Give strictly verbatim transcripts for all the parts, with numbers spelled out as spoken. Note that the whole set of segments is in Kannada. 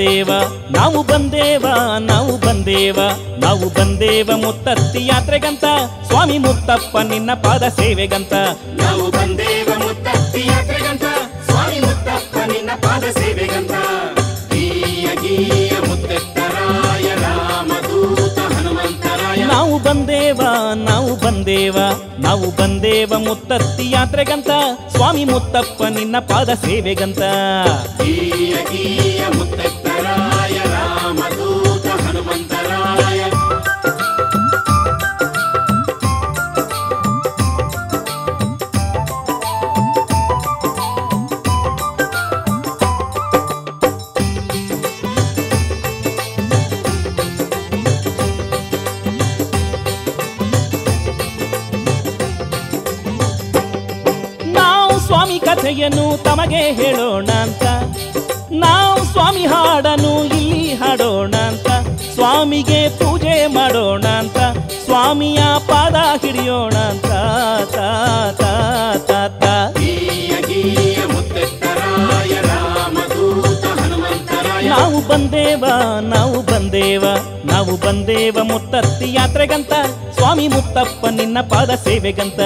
ಬಂದೇವ ನಾವು ಬಂದೇವ ನಾವು ಬಂದೇವ ನಾವು ಬಂದೇವ ಮುತ್ತತ್ತಿ ಯಾತ್ರೆಗಂತ ಸ್ವಾಮಿ ಮುತ್ತಪ್ಪ ನಿನ್ನ ಪಾದ ಸೇವೆಗಂತ ನಾವು ಬಂದೇವ ಮುತ್ತತ್ತಿ ಯಾತ್ರೆಗಂತ ಸ್ವಾಮಿ ಮುತ್ತಪ್ಪ ನಿನ್ನ ಪಾದ ಸೇವೆಗಂತ ಗೀಯ ಗೀಯ ಮುತ್ತೆತ್ತರಾಯ ರಾಮದೂತ ಹನುಮಂತರಾಯ ನಾವು ಬಂದೇವ ನಾವು ಬಂದೇವ ನಾವು ಬಂದೇವ ಮುತ್ತತ್ತಿ ಯಾತ್ರೆಗಂತ ಸ್ವಾಮಿ ಮುತ್ತಪ್ಪ ನಿನ್ನ ಪಾದ ಸೇವೆಗಂತ ಗೀಯ ಗೀಯ ಮುತ್ತೆತ್ತರಾಯ ರಾಮದೂತ ಹನುಮಂತರಾಯ. ಸ್ವಾಮಿ ಕಥೆಯನ್ನು ತಮಗೆ ಹೇಳೋಣ ಅಂತ ನಾವು ಸ್ವಾಮಿ ಹಾಡನ್ನು ಇಲ್ಲಿ ಹಾಡೋಣ ಅಂತ ಸ್ವಾಮಿಗೆ ಪೂಜೆ ಮಾಡೋಣ ಅಂತ ಸ್ವಾಮಿಯ ಪಾದ ಹಿಡಿಯೋಣ ಅಂತ ನಾವು ಬಂದೇವ ನಾವು ಬಂದೇವ ನಾವು ಬಂದೇವ ಮುತ್ತತ್ತಿ ಯಾತ್ರೆಗಂತ ಸ್ವಾಮಿ ಮುತ್ತಪ್ಪ ನಿನ್ನ ಪಾದ ಸೇವೆಗಂತ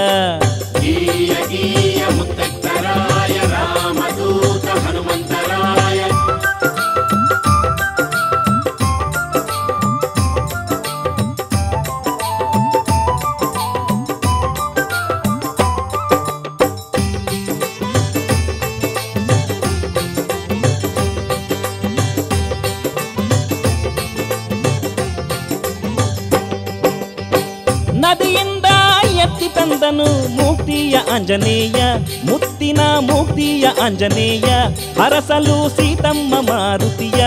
ಮುತ್ತರಾಯ ರಾಮದೂತ ಹನುಮಂತರಾಯ. ನದಿಯಿಂದ ಎತ್ತಿ ತಂದನು ಮುಕ್ತಿಯ ಆಂಜನೇಯ ಮುತ್ತಿನ ಮುಕ್ತಿಯ ಆಂಜನೇಯ ಹರಸಲು ಸೀತಮ್ಮ ಮಾರುತಿಯ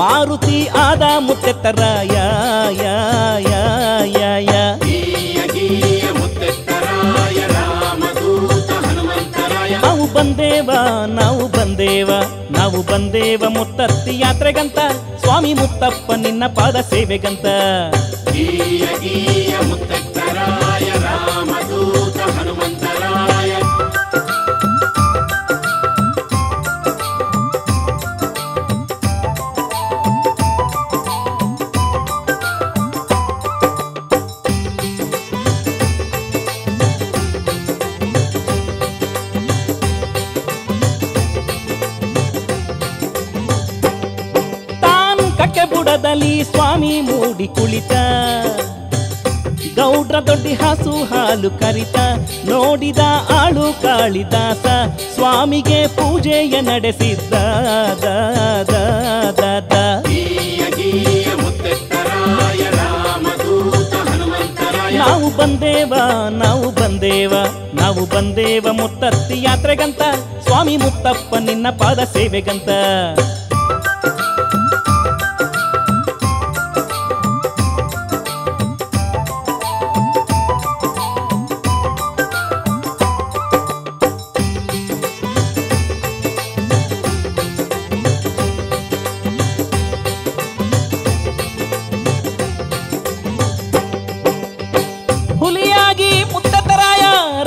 ಮಾರುತಿ ಆದ ಮುತ್ತೆತ್ತರಾಯ. ನಾವು ಬಂದೇವ ನಾವು ಬಂದೇವ ನಾವು ಬಂದೇವ ಮುತ್ತತ್ತಿ ಯಾತ್ರೆಗಂತ ಸ್ವಾಮಿ ಮುತ್ತಪ್ಪ ನಿನ್ನ ಪಾದ ಸೇವೆಗಂತ ಗೀಯ ಗೀಯ ಮುತ್ತೆತ್ತರಾಯ ರಾಮದೂತ ಹನುಮಂತರಾಯ. ಬುಡದಲ್ಲಿ ಸ್ವಾಮಿ ಮೂಡಿ ಕುಳಿತ ಗೌಡ್ರ ದೊಡ್ಡಿ ಹಾಸು ಹಾಲು ಕರಿತ ನೋಡಿದ ಆಳು ಕಾಳಿದಾಸ ಸ್ವಾಮಿಗೆ ಪೂಜೆಯ ನಡೆಸಿದ್ದ ನಾವು ಬಂದೇವ ನಾವು ಬಂದೇವ ನಾವು ಬಂದೇವ ಮುತ್ತತ್ತಿ ಯಾತ್ರೆಗಂತ ಸ್ವಾಮಿ ಮುತ್ತಪ್ಪ ನಿನ್ನ ಪಾದ ಸೇವೆಗಂತ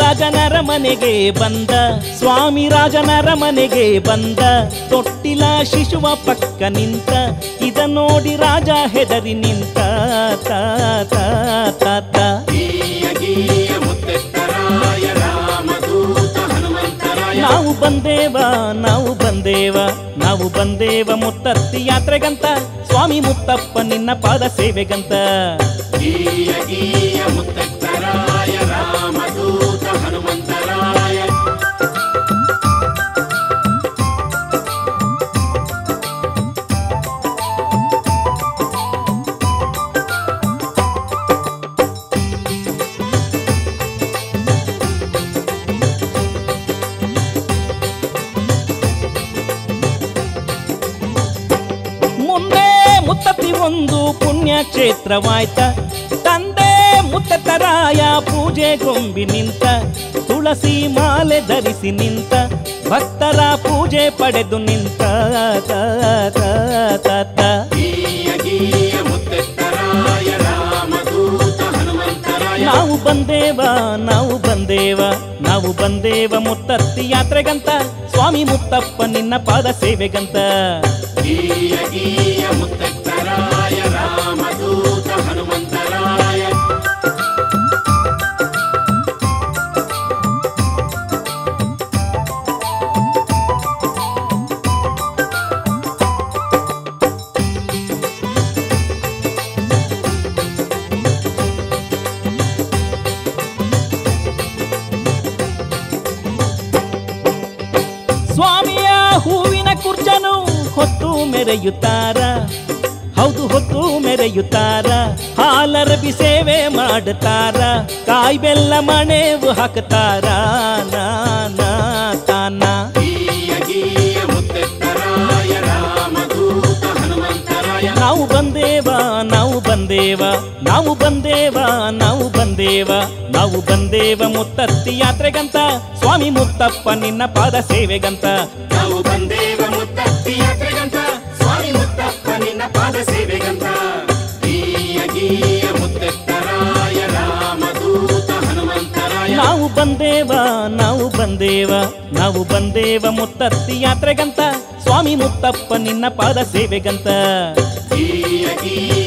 ರಾಜನರ ಮನೆಗೆ ಬಂದ ಸ್ವಾಮಿ ರಾಜನರ ಮನೆಗೆ ಬಂದ ತೊಟ್ಟಿಲ ಶಿಶುವ ಪಕ್ಕ ನಿಂತ ಇದ ನೋಡಿ ರಾಜ ಹೆದರಿ ನಿಂತ ತಾತ ನಾವು ಬಂದೇವ ನಾವು ಬಂದೇವ ನಾವು ಬಂದೇವ ಮುತ್ತತ್ತಿ ಯಾತ್ರೆಗಂತ ಸ್ವಾಮಿ ಮುತ್ತಪ್ಪ ನಿನ್ನ ಪಾದ ಸೇವೆಗಂತ ಗೀಯ ಗೀಯ ಮುತ್ತೆತ್ತರಾಯ ರಾಮದೂತ ಹನುಮಂತರಾಯ. ಒಂದು ಪುಣ್ಯಕ್ಷೇತ್ರವಾಯ್ತ ತಂದೆ ಮುತ್ತರಾಯ ಪೂಜೆ ಗೊಂಬಿ ನಿಂತ ತುಳಸಿ ಮಾಲೆ ಧರಿಸಿ ನಿಂತ ಭಕ್ತರ ಪೂಜೆ ಪಡೆದು ನಿಂತ ನಾವು ಬಂದೇವಾ ನಾವು ಬಂದೇವ ನಾವು ಬಂದೇವ ಮುತ್ತತ್ತಿ ಯಾತ್ರೆಗಂತ ಸ್ವಾಮಿ ಮುತ್ತಪ್ಪ ನಿನ್ನ ಪಾದ ಸೇವೆಗಂತ. ಗೀಯ ಗೀಯ ಮುತ್ತರಾಯ ರಾಮದೂತ ಹನುಮಂತರಾಯ ಸ್ವಾಮಿಯ ಹೂವಿನ ಕುರ್ಚನು ಹೊತ್ತು ಮೆರೆಯುತ್ತಾರ, ಹೌದು ಹೊತ್ತು ಮೆರೆಯುತ್ತಾರ, ಹಾಲರಬಿ ಸೇವೆ ಮಾಡುತ್ತಾರ, ಕಾಯಿ ಬೆಲ್ಲ ಮಣೆವು ಹಾಕುತ್ತಾರ. ನಾನಾ ತಾನ ನಾವು ಬಂದೇವ ನಾವು ಬಂದೇವ ನಾವು ಬಂದೇವ ನಾವು ಬಂದೇವ ನಾವು ಬಂದೇವ ಮುತ್ತತ್ತಿ ಯಾತ್ರೆಗಂತ ಸ್ವಾಮಿ ಮುತ್ತಪ್ಪ ನಿನ್ನ ಪಾದ ಸೇವೆಗಂತ. ನಾವು ಬಂದೇವ ಮುತ್ತತ್ತಿ ಯಾತ್ರೆಗಂತ ಸ್ವಾಮಿ ಮುತ್ತಪ್ಪ ನಿನ್ನ ಪಾದ ಸೇವೆಗಂತ. ಗೀಯ ಗೀಯ ಮುತ್ತರಾಯ ರಾಮದೂತ ಹನುಮಂತರಾಯ ನಾವು ಬಂದೇವ ನಾವು ಬಂದೇವ ನಾವು ಬಂದೇವ ಮುತ್ತತ್ತಿ ಯಾತ್ರೆಗಂತ ಸ್ವಾಮಿ ಮುತ್ತಪ್ಪ ನಿನ್ನ ಪಾದ ಸೇವೆಗಂತ. ಗೀಯ ಗೀಯ